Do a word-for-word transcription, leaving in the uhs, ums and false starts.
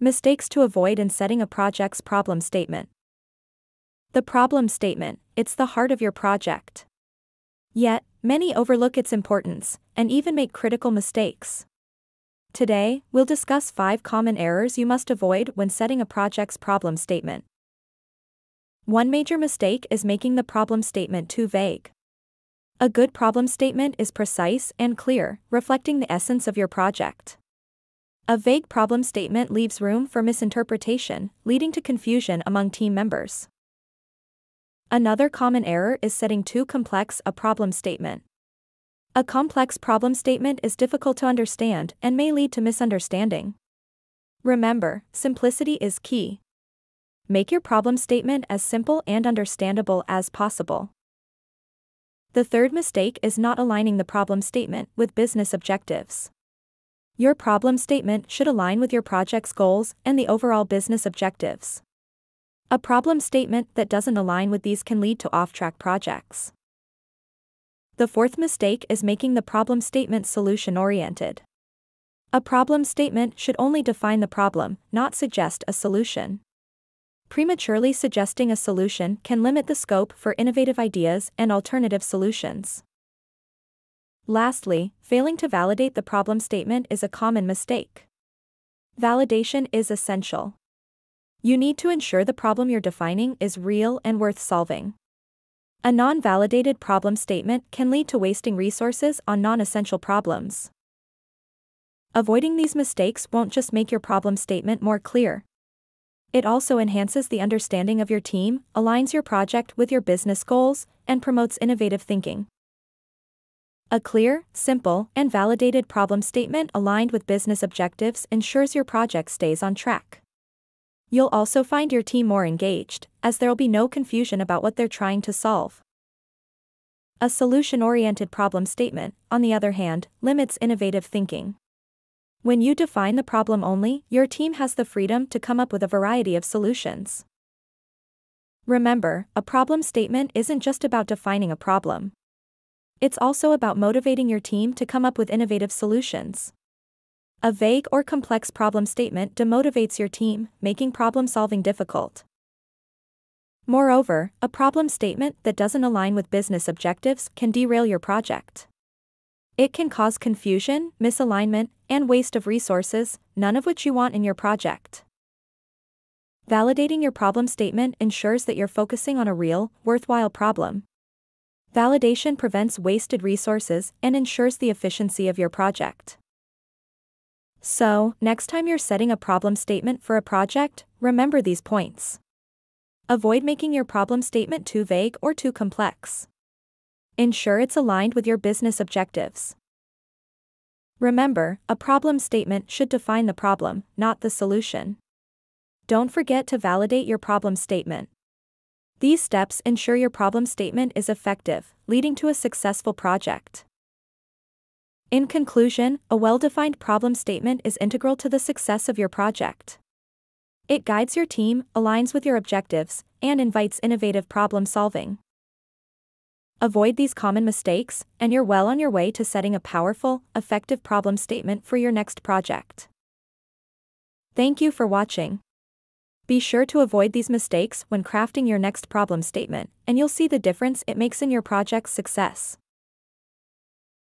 Mistakes to avoid in setting a project's problem statement. The problem statement, it's the heart of your project. Yet, many overlook its importance, and even make critical mistakes. Today, we'll discuss five common errors you must avoid when setting a project's problem statement. One major mistake is making the problem statement too vague. A good problem statement is precise and clear, reflecting the essence of your project. A vague problem statement leaves room for misinterpretation, leading to confusion among team members. Another common error is setting too complex a problem statement. A complex problem statement is difficult to understand and may lead to misunderstanding. Remember, simplicity is key. Make your problem statement as simple and understandable as possible. The third mistake is not aligning the problem statement with business objectives. Your problem statement should align with your project's goals and the overall business objectives. A problem statement that doesn't align with these can lead to off-track projects. The fourth mistake is making the problem statement solution-oriented. A problem statement should only define the problem, not suggest a solution. Prematurely suggesting a solution can limit the scope for innovative ideas and alternative solutions. Lastly, failing to validate the problem statement is a common mistake. Validation is essential. You need to ensure the problem you're defining is real and worth solving. A non-validated problem statement can lead to wasting resources on non-essential problems. Avoiding these mistakes won't just make your problem statement more clear. It also enhances the understanding of your team, aligns your project with your business goals, and promotes innovative thinking. A clear, simple, and validated problem statement aligned with business objectives ensures your project stays on track. You'll also find your team more engaged, as there'll be no confusion about what they're trying to solve. A solution-oriented problem statement, on the other hand, limits innovative thinking. When you define the problem only, your team has the freedom to come up with a variety of solutions. Remember, a problem statement isn't just about defining a problem. It's also about motivating your team to come up with innovative solutions. A vague or complex problem statement demotivates your team, making problem-solving difficult. Moreover, a problem statement that doesn't align with business objectives can derail your project. It can cause confusion, misalignment, and waste of resources, none of which you want in your project. Validating your problem statement ensures that you're focusing on a real, worthwhile problem. Validation prevents wasted resources and ensures the efficiency of your project. So, next time you're setting a problem statement for a project, remember these points. Avoid making your problem statement too vague or too complex. Ensure it's aligned with your business objectives. Remember, a problem statement should define the problem, not the solution. Don't forget to validate your problem statement. These steps ensure your problem statement is effective, leading to a successful project. In conclusion, a well-defined problem statement is integral to the success of your project. It guides your team, aligns with your objectives, and invites innovative problem solving. Avoid these common mistakes, and you're well on your way to setting a powerful, effective problem statement for your next project. Thank you for watching. Be sure to avoid these mistakes when crafting your next problem statement, and you'll see the difference it makes in your project's success.